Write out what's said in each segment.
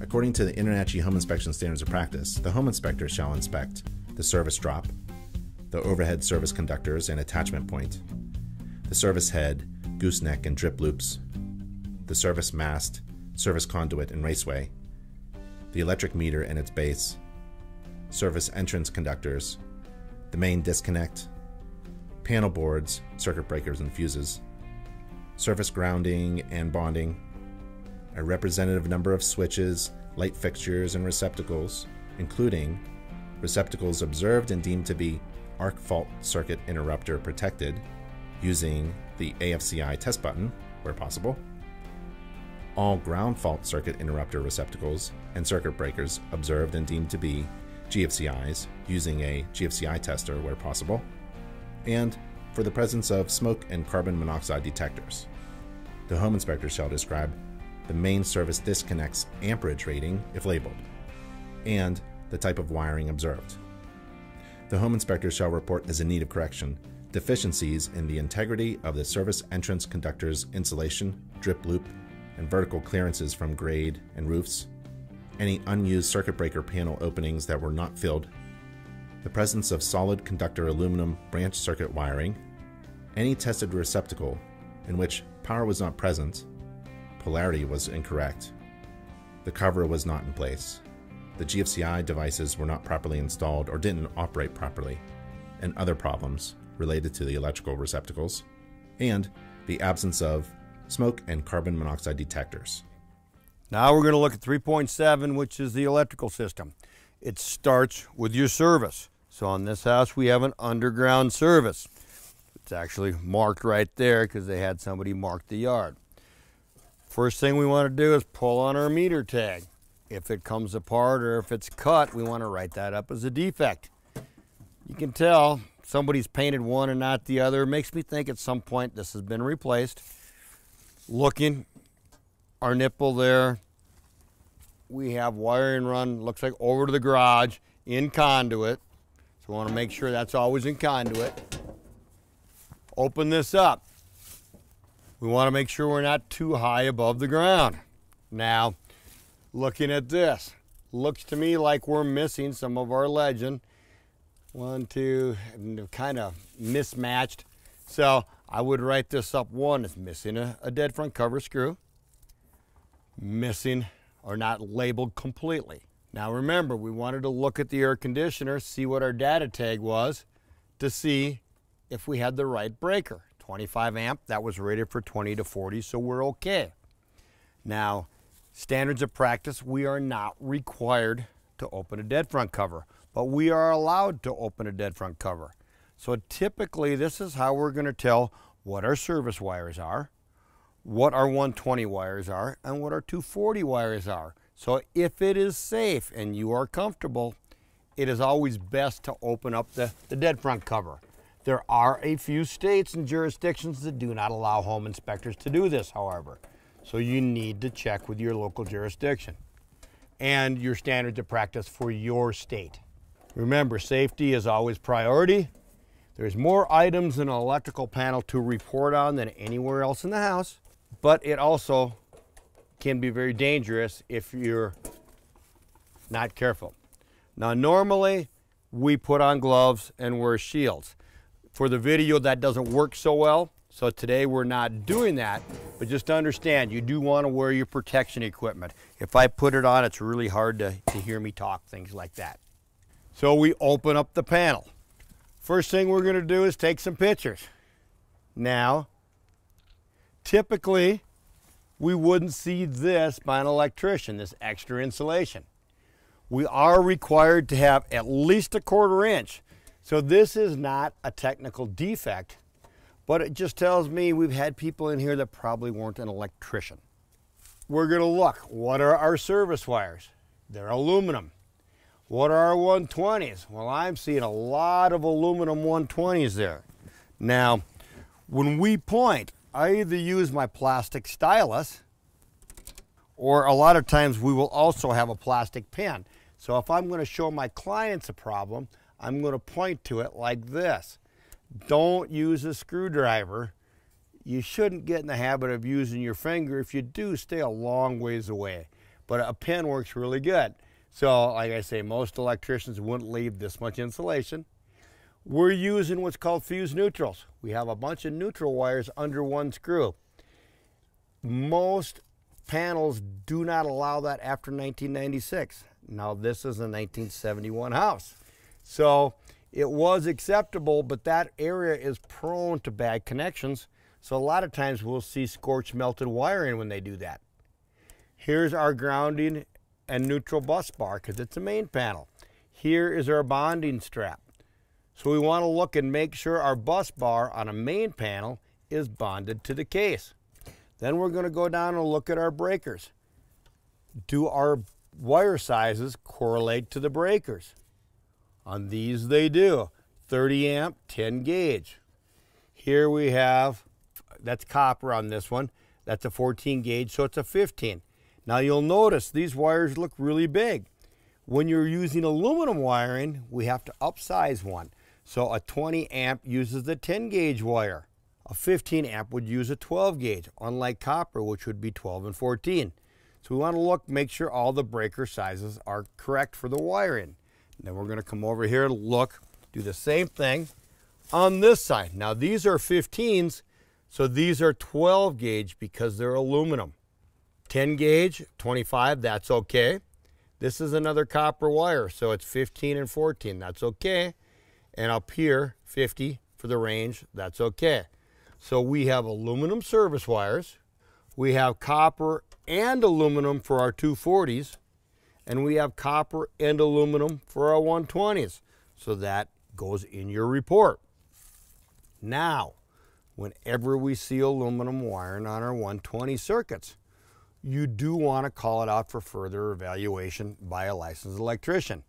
According to the InterNACHI Home Inspection Standards of Practice, the home inspector shall inspect the service drop, the overhead service conductors and attachment point, the service head, gooseneck and drip loops, the service mast, service conduit and raceway, the electric meter and its base, service entrance conductors, the main disconnect, panel boards, circuit breakers and fuses, service grounding and bonding, a representative number of switches, light fixtures, and receptacles, including receptacles observed and deemed to be arc fault circuit interrupter protected using the AFCI test button where possible, all ground fault circuit interrupter receptacles and circuit breakers observed and deemed to be GFCIs using a GFCI tester where possible, and for the presence of smoke and carbon monoxide detectors. The home inspector shall describe the main service disconnect's amperage rating if labeled, and the type of wiring observed. The home inspector shall report as in need of correction deficiencies in the integrity of the service entrance conductor's insulation, drip loop, and vertical clearances from grade and roofs, any unused circuit breaker panel openings that were not filled, the presence of solid conductor aluminum branch circuit wiring, any tested receptacle in which power was not present, polarity was incorrect, the cover was not in place, the GFCI devices were not properly installed or didn't operate properly, and other problems related to the electrical receptacles, and the absence of smoke and carbon monoxide detectors. Now we're going to look at 3.7, which is the electrical system. It starts with your service. So on this house, we have an underground service. It's actually marked right there because they had somebody mark the yard. First thing we want to do is pull on our meter tag. If it comes apart or if it's cut, we want to write that up as a defect. You can tell somebody's painted one and not the other. It makes me think at some point this has been replaced. Looking, our nipple there, we have wiring run, looks like over to the garage in conduit. So we want to make sure that's always in conduit. Open this up. We want to make sure we're not too high above the ground. Now, looking at this, looks to me like we're missing some of our legend. One, two, kind of mismatched. So I would write this up. One is missing a dead front cover screw. Missing or not labeled completely. Now remember, we wanted to look at the air conditioner, see what our data tag was to see if we had the right breaker. 25 amp, that was rated for 20 to 40, so we're okay. Now, standards of practice, we are not required to open a dead front cover, but we are allowed to open a dead front cover. So typically, this is how we're going to tell what our service wires are, what our 120 wires are, and what our 240 wires are. So if it is safe and you are comfortable, it is always best to open up the dead front cover. There are a few states and jurisdictions that do not allow home inspectors to do this, however. So you need to check with your local jurisdiction and your standards of practice for your state. Remember, safety is always priority. There's more items in an electrical panel to report on than anywhere else in the house, but it also can be very dangerous if you're not careful. Now, normally we put on gloves and wear shields. For the video, that doesn't work so well. So today we're not doing that, but just understand you do want to wear your protection equipment. If I put it on, it's really hard to hear me talk, things like that. So we open up the panel. First thing we're going to do is take some pictures. Now, typically we wouldn't see this by an electrician, this extra insulation. We are required to have at least a 1/4 inch. So this is not a technical defect, but it just tells me we've had people in here that probably weren't an electrician. We're gonna look, what are our service wires? They're aluminum. What are our 120s? Well, I'm seeing a lot of aluminum 120s there. Now, when we point, I either use my plastic stylus, or a lot of times we will also have a plastic pen. So if I'm gonna show my clients a problem, I'm gonna point to it like this. Don't use a screwdriver. You shouldn't get in the habit of using your finger. If you do, stay a long ways away. but a pin works really good. So like I say, most electricians wouldn't leave this much insulation. We're using what's called fused neutrals. We have a bunch of neutral wires under one screw. Most panels do not allow that after 1996. Now this is a 1971 house. So it was acceptable, but that area is prone to bad connections. So a lot of times we'll see scorched melted wiring when they do that. Here's our grounding and neutral bus bar because it's a main panel. Here is our bonding strap. So we want to look and make sure our bus bar on a main panel is bonded to the case. Then we're going to go down and look at our breakers. Do our wire sizes correlate to the breakers? On these they do. 30 amp, 10 gauge. Here we have, that's copper on this one. That's a 14 gauge, so it's a 15. Now you'll notice these wires look really big. When you're using aluminum wiring, we have to upsize one. So a 20 amp uses the 10 gauge wire. A 15 amp would use a 12 gauge, unlike copper, which would be 12 and 14. So we want to look, make sure all the breaker sizes are correct for the wiring. And then we're going to come over here and look, do the same thing on this side. Now these are 15s, so these are 12 gauge because they're aluminum. 10 gauge, 25, that's okay. This is another copper wire, so it's 15 and 14, that's okay. And up here, 50 for the range, that's okay. So we have aluminum service wires, we have copper and aluminum for our 240s, and we have copper and aluminum for our 120s. So that goes in your report. Now, whenever we see aluminum wiring on our 120 circuits, you do want to call it out for further evaluation by a licensed electrician.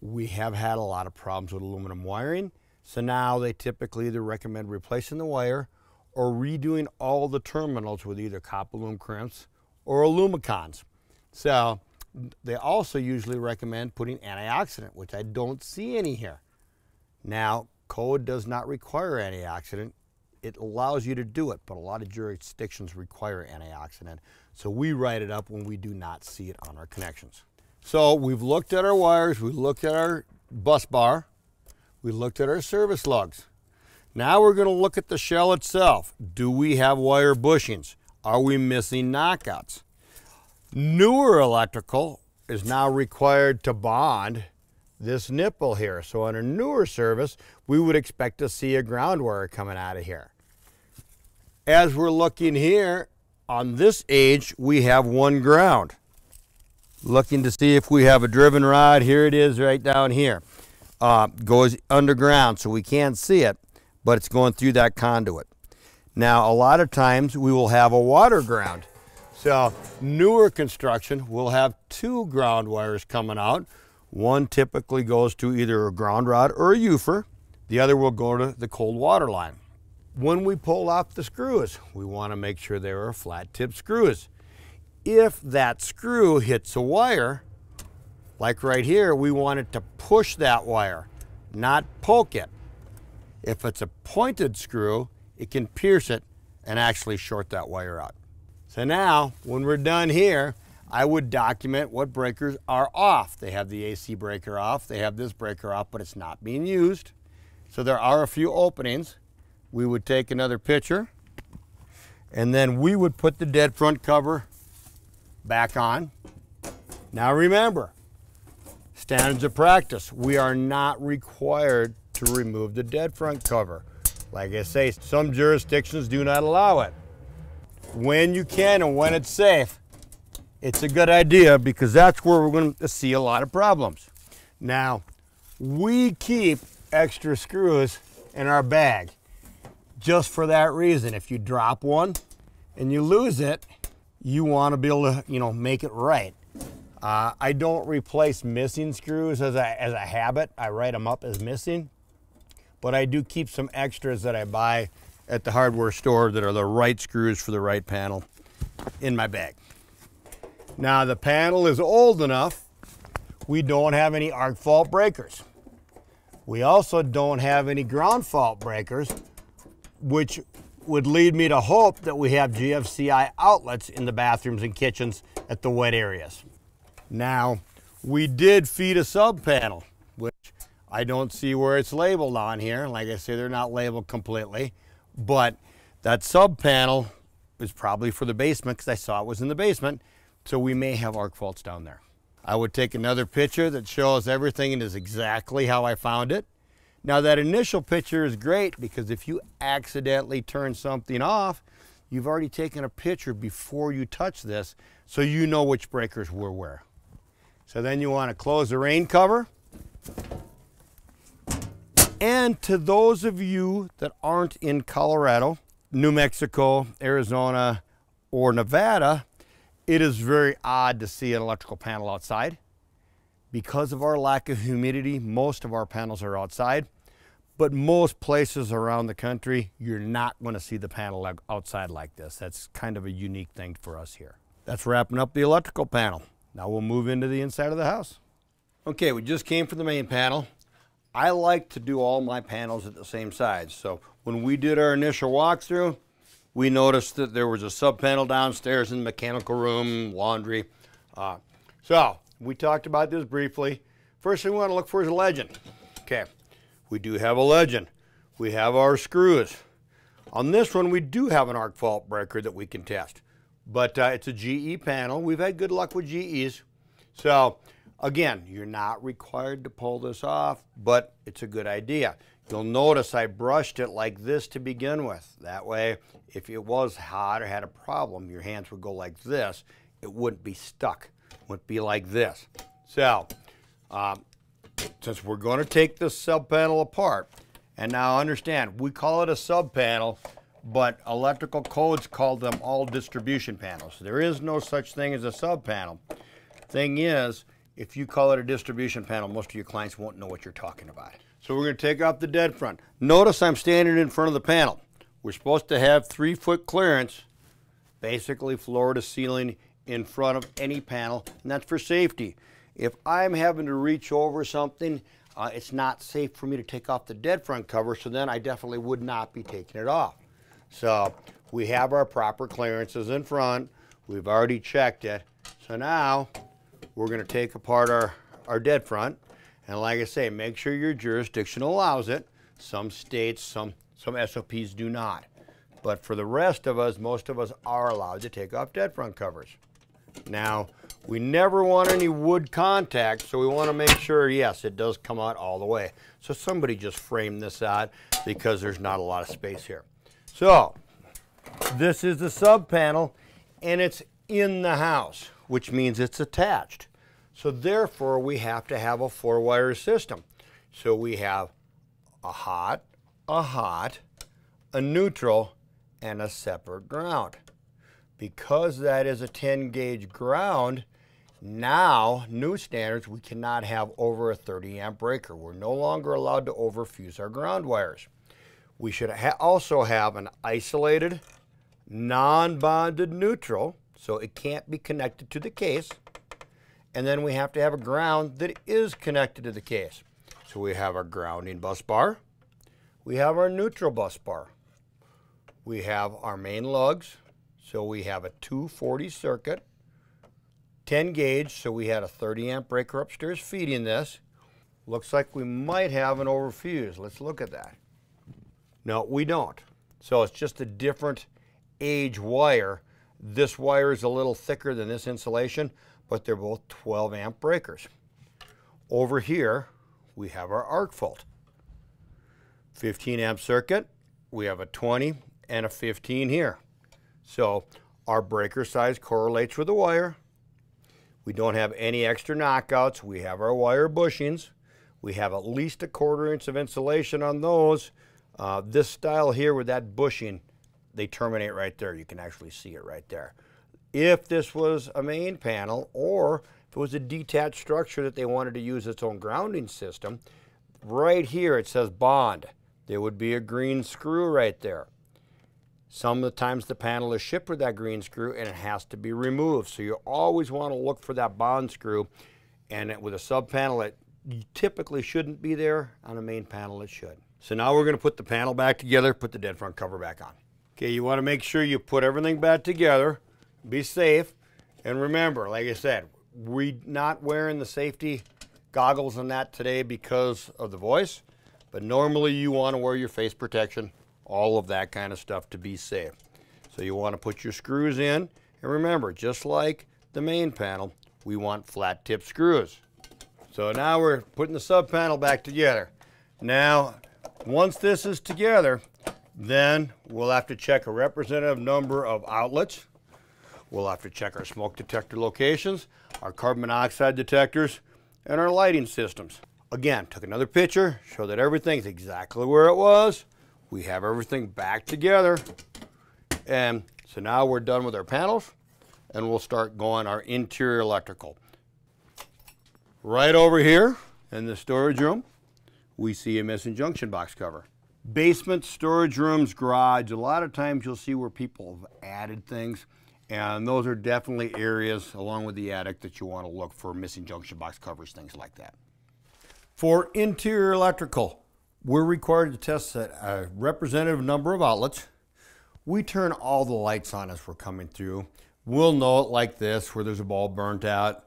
We have had a lot of problems with aluminum wiring. So now they typically either recommend replacing the wire or redoing all the terminals with either copalum crimps or alumicons. So they also usually recommend putting antioxidant, which I don't see any here. Now, code does not require antioxidant. It allows you to do it, but a lot of jurisdictions require antioxidant. So we write it up when we do not see it on our connections. So we've looked at our wires, we looked at our bus bar, we looked at our service lugs. Now we're going to look at the shell itself. Do we have wire bushings? Are we missing knockouts? Newer electrical is now required to bond this nipple here. So on a newer service, we would expect to see a ground wire coming out of here. As we're looking here, on this age, we have one ground. Looking to see if we have a driven rod. Here it is right down here. Goes underground, so we can't see it, but it's going through that conduit. Now, a lot of times we will have a water ground. So newer construction will have two ground wires coming out. One typically goes to either a ground rod or a Ufer. The other will go to the cold water line. When we pull off the screws, we want to make sure they are flat tip screws. If that screw hits a wire, like right here, we want it to push that wire, not poke it. If it's a pointed screw, it can pierce it and actually short that wire out. So now, when we're done here, I would document what breakers are off. They have the AC breaker off, they have this breaker off, but it's not being used. So there are a few openings. We would take another picture, and then we would put the dead front cover back on. Now remember, standards of practice, we are not required to remove the dead front cover. Like I say, some jurisdictions do not allow it. When you can and when it's safe, it's a good idea because that's where we're going to see a lot of problems. Now, we keep extra screws in our bag just for that reason. If you drop one and you lose it, you want to be able to, make it right. I don't replace missing screws as a habit. I write them up as missing, but I do keep some extras that I buy at the hardware store that are the right screws for the right panel in my bag. Now the panel is old enough. We don't have any arc fault breakers. We also don't have any ground fault breakers, which would lead me to hope that we have GFCI outlets in the bathrooms and kitchens at the wet areas. Now, we did feed a sub panel, which I don't see where it's labeled on here. Like I say, they're not labeled completely, but that sub panel is probably for the basement because I saw it was in the basement. So we may have arc faults down there. I would take another picture that shows everything and is exactly how I found it. Now that initial picture is great because if you accidentally turn something off, you've already taken a picture before you touch this, so you know which breakers were where. So then you want to close the rain cover. And to those of you that aren't in Colorado, New Mexico, Arizona, or Nevada, it is very odd to see an electrical panel outside. Because of our lack of humidity, most of our panels are outside, but most places around the country, you're not going to see the panel outside like this. That's kind of a unique thing for us here. That's wrapping up the electrical panel. Now we'll move into the inside of the house. Okay, we just came from the main panel. I like to do all my panels at the same size. So when we did our initial walkthrough, we noticed that there was a sub panel downstairs in the mechanical room, laundry. So we talked about this briefly. First thing we want to look for is a legend. Okay, we do have a legend. We have our screws. On this one, we do have an arc fault breaker that we can test, but it's a GE panel. We've had good luck with GEs. So again, you're not required to pull this off, but it's a good idea. You'll notice I brushed it like this to begin with. That way, if it was hot or had a problem, your hands would go like this. It wouldn't be stuck. It wouldn't be like this. So, since we're going to take this sub panel apart, and now understand, we call it a sub panel, but electrical codes call them all distribution panels. There is no such thing as a sub panel. Thing is, if you call it a distribution panel, most of your clients won't know what you're talking about. So we're going to take off the dead front. Notice I'm standing in front of the panel. We're supposed to have 3 foot clearance, basically floor to ceiling, in front of any panel, and that's for safety. If I'm having to reach over something, it's not safe for me to take off the dead front cover, so then I definitely would not be taking it off. So we have our proper clearances in front. We've already checked it. So now, we're going to take apart our dead front, and like I say, make sure your jurisdiction allows it. Some states, some SOPs do not, but for the rest of us, most of us are allowed to take off dead front covers. Now, we never want any wood contact, so we want to make sure, yes, it does come out all the way. So somebody just framed this out because there's not a lot of space here. So this is the sub panel, and it's in the house, which means it's attached. So therefore, we have to have a 4-wire system. So we have a hot, a neutral, and a separate ground. Because that is a 10-gauge ground, now, new standards, we cannot have over a 30-amp breaker. We're no longer allowed to overfuse our ground wires. We should also have an isolated, non-bonded neutral, so it can't be connected to the case. And then we have to have a ground that is connected to the case. So we have our grounding bus bar. We have our neutral bus bar. We have our main lugs. So we have a 240 circuit, 10 gauge. So we had a 30 amp breaker upstairs feeding this. Looks like we might have an overfuse. Let's look at that. No, we don't. So it's just a different age wire. This wire is a little thicker than this insulation, but they're both 12 amp breakers. Over here, we have our arc fault. 15 amp circuit, we have a 20 and a 15 here. So our breaker size correlates with the wire. We don't have any extra knockouts. We have our wire bushings. We have at least a 1/4 inch of insulation on those. This style here with that bushing, they terminate right there. You can actually see it right there. If this was a main panel, or if it was a detached structure that they wanted to use its own grounding system, right here it says bond. There would be a green screw right there. Some of the times the panel is shipped with that green screw and it has to be removed. So you always want to look for that bond screw. And with a sub panel, it typically shouldn't be there. On a main panel, it should. So now we're going to put the panel back together, put the dead front cover back on. Okay, you want to make sure you put everything back together, be safe, and remember, like I said, we're not wearing the safety goggles on that today because of the voice, but normally you want to wear your face protection, all of that kind of stuff to be safe. So you want to put your screws in, and remember, just like the main panel, we want flat tip screws. So now we're putting the sub panel back together. Now, once this is together, then we'll have to check a representative number of outlets. We'll have to check our smoke detector locations, our carbon monoxide detectors, and our lighting systems. Again, took another picture, show that everything's exactly where it was. We have everything back together. And so now we're done with our panels, and we'll start going our interior electrical. Right over here in the storage room, we see a missing junction box cover. Basement, storage rooms, garage, a lot of times you'll see where people have added things, and those are definitely areas along with the attic that you want to look for missing junction box covers, things like that. For interior electrical, we're required to test a representative number of outlets. We turn all the lights on as we're coming through. We'll know it like this, where there's a bulb burnt out,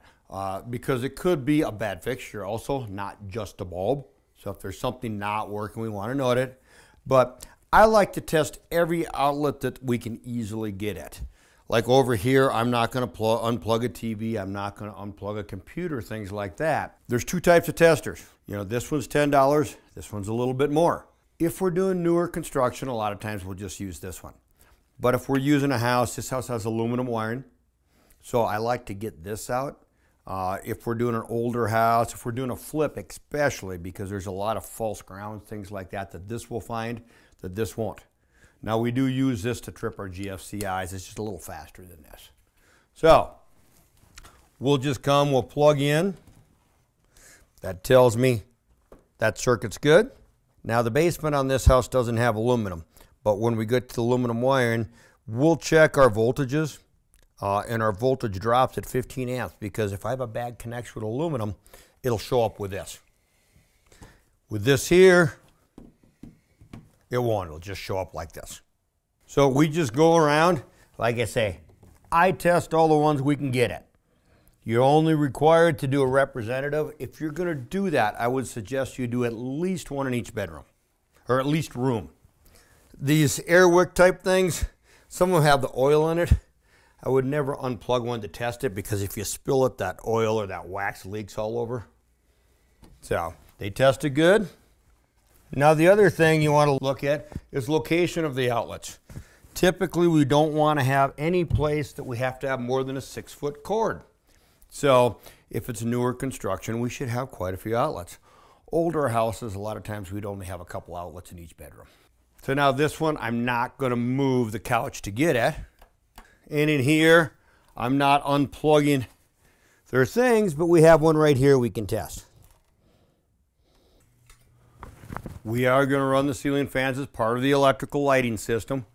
because it could be a bad fixture also, not just a bulb. So if there's something not working, we want to note it. But I like to test every outlet that we can easily get at. Like over here, I'm not going to unplug a TV. I'm not going to unplug a computer, things like that. There's two types of testers. You know, this one's $10. This one's a little bit more. If we're doing newer construction, a lot of times we'll just use this one. But if we're using a house, this house has aluminum wiring. So I like to get this out. If we're doing an older house, if we're doing a flip especially, because there's a lot of false grounds, things like that, that this will find, that this won't. Now we do use this to trip our GFCIs. It's just a little faster than this. So we'll just come, we'll plug in. That tells me that circuit's good. Now the basement on this house doesn't have aluminum, but when we get to the aluminum wiring, we'll check our voltages. And our voltage drops at 15 amps because if I have a bad connection with aluminum, it'll show up with this. With this here, it won't. It'll just show up like this. So we just go around. Like I say, I test all the ones we can get at. You're only required to do a representative. If you're going to do that, I would suggest you do at least one in each bedroom, or at least room. These air wick type things, some of them have the oil in it. I would never unplug one to test it because if you spill it, that oil or that wax leaks all over. So they tested good. Now the other thing you want to look at is location of the outlets. Typically, we don't want to have any place that we have to have more than a 6-foot cord. So if it's newer construction, we should have quite a few outlets. Older houses, a lot of times we'd only have a couple outlets in each bedroom. So now this one, I'm not going to move the couch to get at. And in here, I'm not unplugging their things, but we have one right here we can test. We are going to run the ceiling fans as part of the electrical lighting system.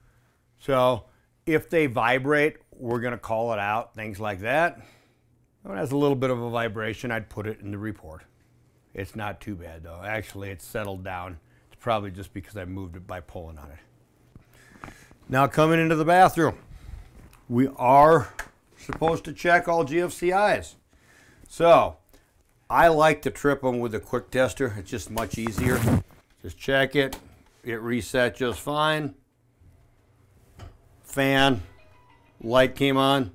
So if they vibrate, we're going to call it out, things like that. When it has a little bit of a vibration, I'd put it in the report. It's not too bad, though. Actually, it's settled down. It's probably just because I moved it by pulling on it. Now coming into the bathroom. We are supposed to check all GFCIs. So I like to trip them with a quick tester. It's just much easier. Just check it. It reset just fine. Fan, light came on.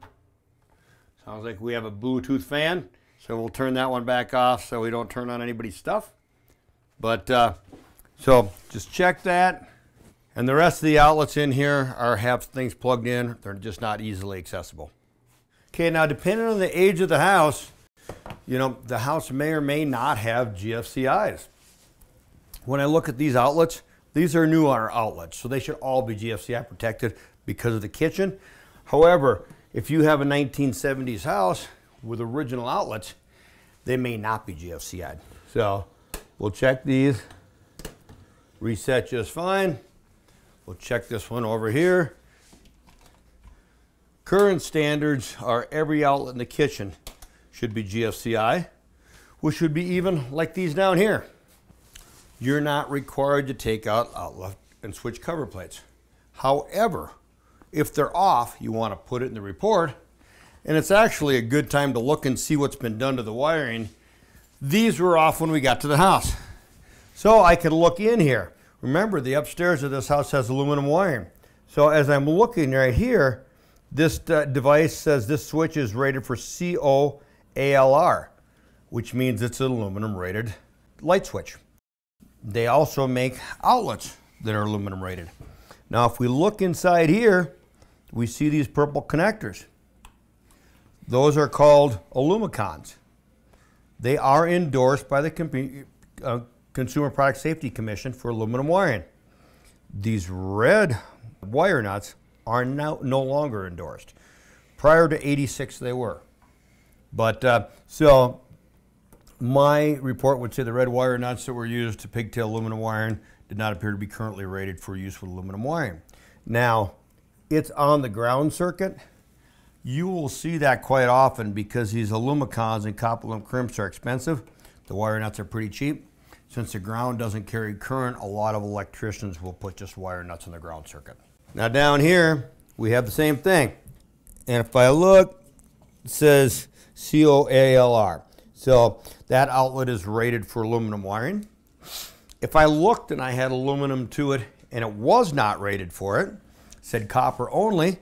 Sounds like we have a Bluetooth fan. So we'll turn that one back off so we don't turn on anybody's stuff. But so just check that. And the rest of the outlets in here have things plugged in. They're just not easily accessible. Okay, now depending on the age of the house, you know, the house may or may not have GFCIs. When I look at these outlets, these are newer outlets, so they should all be GFCI protected because of the kitchen. However, if you have a 1970s house with original outlets, they may not be GFCI'd. So we'll check these. Reset just fine. We'll check this one over here. Current standards are every outlet in the kitchen should be GFCI, which should be even like these down here. You're not required to take out outlet and switch cover plates. However, if they're off, you want to put it in the report, and it's actually a good time to look and see what's been done to the wiring. These were off when we got to the house, so I could look in here. Remember, the upstairs of this house has aluminum wiring. So as I'm looking right here, this device says this switch is rated for COALR, which means it's an aluminum rated light switch. They also make outlets that are aluminum rated. Now, if we look inside here, we see these purple connectors. Those are called alumicons. They are endorsed by the Consumer Product Safety Commission for aluminum wiring. These red wire nuts are now no longer endorsed. Prior to '86, they were. But so my report would say the red wire nuts that were used to pigtail aluminum wiring did not appear to be currently rated for use with aluminum wiring. Now, it's on the ground circuit. You will see that quite often because these alumicons and copalum crimps are expensive. The wire nuts are pretty cheap. Since the ground doesn't carry current, a lot of electricians will put just wire nuts on the ground circuit. Now down here, we have the same thing. And if I look, it says COALR. So that outlet is rated for aluminum wiring. If I looked and I had aluminum to it and it was not rated for it, said copper only,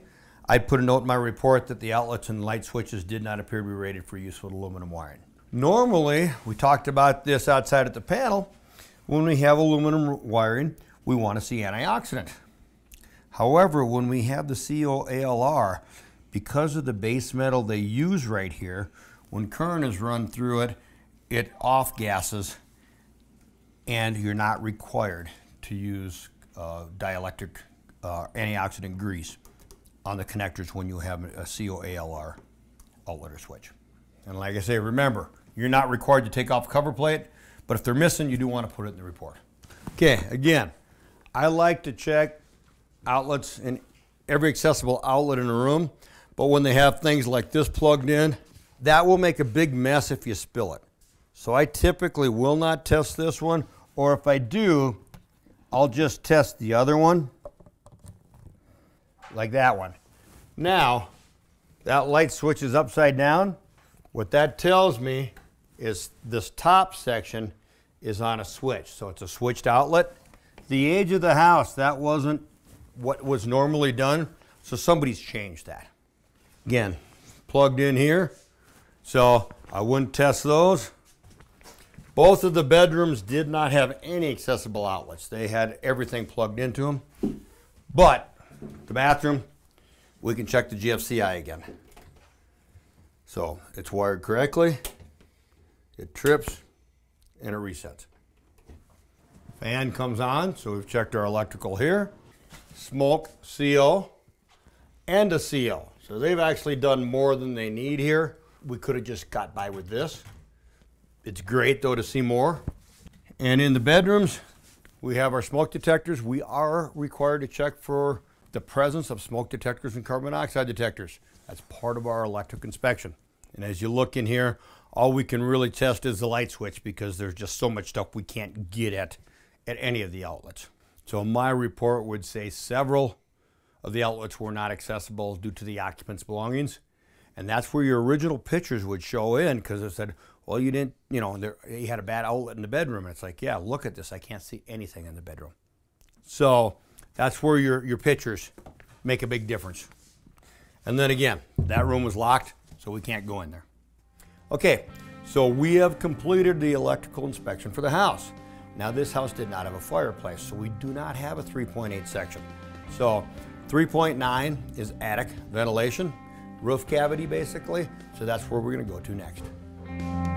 I'd put a note in my report that the outlets and light switches did not appear to be rated for use with aluminum wiring. Normally, we talked about this outside at the panel, when we have aluminum wiring, we want to see antioxidant. However, when we have the COALR, because of the base metal they use right here, when current is run through it, it off-gases, and you're not required to use dielectric antioxidant grease on the connectors when you have a COALR outlet or switch. And like I say, remember, you're not required to take off cover plate, but if they're missing, you do want to put it in the report. Okay, again, I like to check outlets in every accessible outlet in a room, but when they have things like this plugged in, that will make a big mess if you spill it. So I typically will not test this one, or if I do, I'll just test the other one. Like that one. Now, that light switch is upside down. What that tells me is this top section is on a switch, so it's a switched outlet. The age of the house, that wasn't what was normally done, so somebody's changed that. Again, plugged in here, so I wouldn't test those. Both of the bedrooms did not have any accessible outlets. They had everything plugged into them, but the bathroom, we can check the GFCI again. So it's wired correctly, it trips, and it resets. Fan comes on, so we've checked our electrical here. Smoke CO and a CO. So they've actually done more than they need here. We could have just got by with this. It's great though to see more. And in the bedrooms, we have our smoke detectors. We are required to check for the presence of smoke detectors and carbon monoxide detectors. That's part of our electric inspection. And as you look in here, all we can really test is the light switch because there's just so much stuff we can't get at any of the outlets. So my report would say several of the outlets were not accessible due to the occupant's belongings. And that's where your original pictures would show in because it said, well, you didn't, you know, you had a bad outlet in the bedroom. And it's like, yeah, look at this. I can't see anything in the bedroom. So that's where your pictures make a big difference. And then again, that room was locked, so we can't go in there. Okay, so we have completed the electrical inspection for the house. Now this house did not have a fireplace, so we do not have a 3.8 section. So 3.9 is attic ventilation, roof cavity basically, so that's where we're gonna go to next.